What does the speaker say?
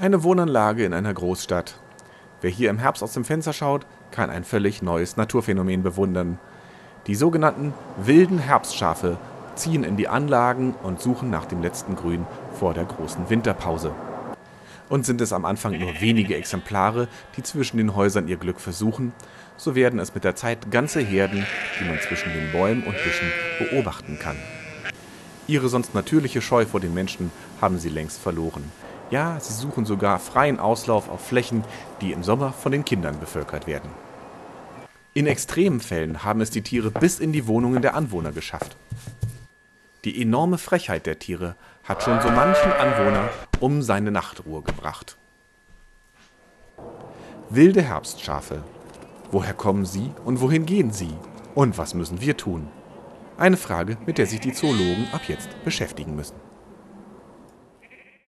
Eine Wohnanlage in einer Großstadt. Wer hier im Herbst aus dem Fenster schaut, kann ein völlig neues Naturphänomen bewundern. Die sogenannten wilden Herbstschafe ziehen in die Anlagen und suchen nach dem letzten Grün vor der großen Winterpause. Und sind es am Anfang nur wenige Exemplare, die zwischen den Häusern ihr Glück versuchen, so werden es mit der Zeit ganze Herden, die man zwischen den Bäumen und Büschen beobachten kann. Ihre sonst natürliche Scheu vor den Menschen haben sie längst verloren. Ja, sie suchen sogar freien Auslauf auf Flächen, die im Sommer von den Kindern bevölkert werden. In extremen Fällen haben es die Tiere bis in die Wohnungen der Anwohner geschafft. Die enorme Frechheit der Tiere hat schon so manchen Anwohner um seine Nachtruhe gebracht. Wilde Herbstschafe. Woher kommen sie und wohin gehen sie? Und was müssen wir tun? Eine Frage, mit der sich die Zoologen ab jetzt beschäftigen müssen.